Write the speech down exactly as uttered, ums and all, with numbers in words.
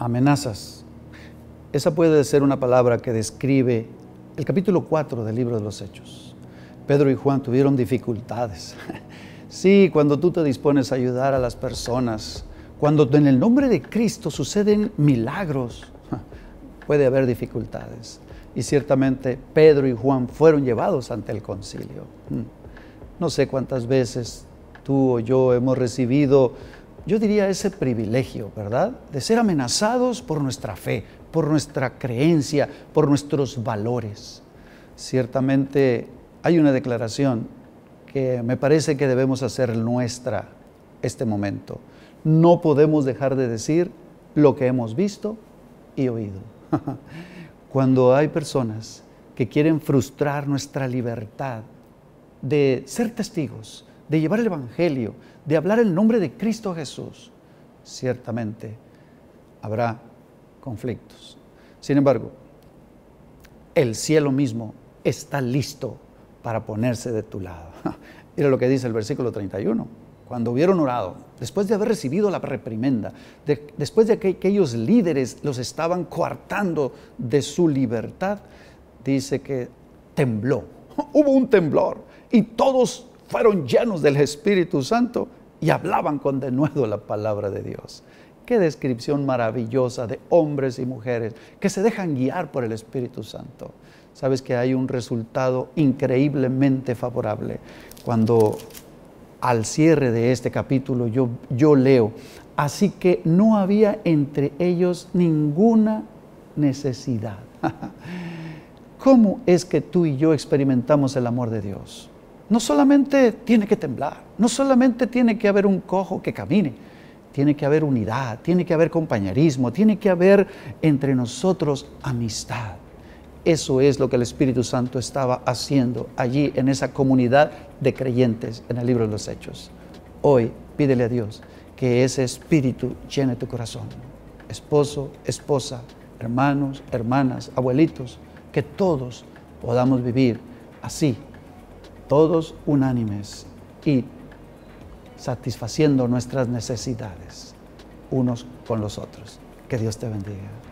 amenazas. Esa puede ser una palabra que describe el capítulo cuatro del libro de los Hechos. Pedro y Juan tuvieron dificultades. Sí, cuando tú te dispones a ayudar a las personas, cuando en el nombre de Cristo suceden milagros, puede haber dificultades. Y ciertamente Pedro y Juan fueron llevados ante el concilio. No sé cuántas veces tú o yo hemos recibido, yo diría, ese privilegio, ¿verdad? De ser amenazados por nuestra fe, por nuestra creencia, por nuestros valores. Ciertamente hay una declaración que me parece que debemos hacer nuestra este momento. No podemos dejar de decir lo que hemos visto y oído. Cuando hay personas que quieren frustrar nuestra libertad de ser testigos, de llevar el Evangelio, de hablar el nombre de Cristo Jesús, ciertamente habrá conflictos. Sin embargo, el cielo mismo está listo para ponerse de tu lado. Mira lo que dice el versículo treinta y uno. Cuando hubieron orado, después de haber recibido la reprimenda, de, después de que aquellos líderes los estaban coartando de su libertad, dice que tembló. Hubo un temblor y todos fueron llenos del Espíritu Santo y hablaban con denuedo la palabra de Dios. Qué descripción maravillosa de hombres y mujeres que se dejan guiar por el Espíritu Santo. Sabes que hay un resultado increíblemente favorable. Cuando al cierre de este capítulo yo, yo leo, así que no había entre ellos ninguna necesidad. ¿Cómo es que tú y yo experimentamos el amor de Dios? No solamente tiene que temblar, no solamente tiene que haber un cojo que camine, tiene que haber unidad, tiene que haber compañerismo, tiene que haber entre nosotros amistad. Eso es lo que el Espíritu Santo estaba haciendo allí en esa comunidad de creyentes en el libro de los Hechos. Hoy pídele a Dios que ese Espíritu llene tu corazón. Esposo, esposa, hermanos, hermanas, abuelitos, que todos podamos vivir así, todos unánimes y satisfaciendo nuestras necesidades unos con los otros. Que Dios te bendiga.